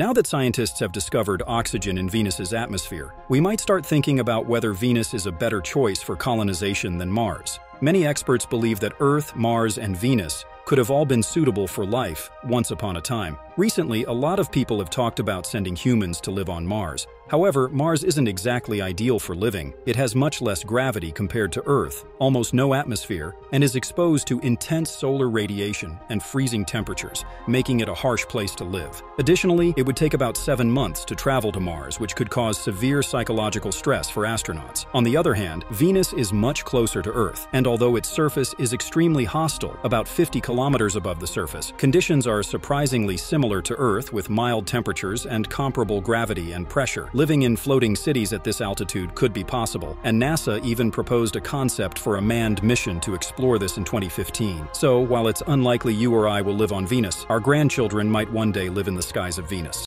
Now that scientists have discovered oxygen in Venus's atmosphere, we might start thinking about whether Venus is a better choice for colonization than Mars. Many experts believe that Earth, Mars, and Venus could have all been suitable for life once upon a time. Recently, a lot of people have talked about sending humans to live on Mars. However, Mars isn't exactly ideal for living. It has much less gravity compared to Earth, almost no atmosphere, and is exposed to intense solar radiation and freezing temperatures, making it a harsh place to live. Additionally, it would take about 7 months to travel to Mars, which could cause severe psychological stress for astronauts. On the other hand, Venus is much closer to Earth, and although its surface is extremely hostile, about 50 kilometers above the surface, conditions are surprisingly similar to Earth with mild temperatures and comparable gravity and pressure. Living in floating cities at this altitude could be possible, and NASA even proposed a concept for a manned mission to explore this in 2015. So, while it's unlikely you or I will live on Venus, our grandchildren might one day live in the skies of Venus.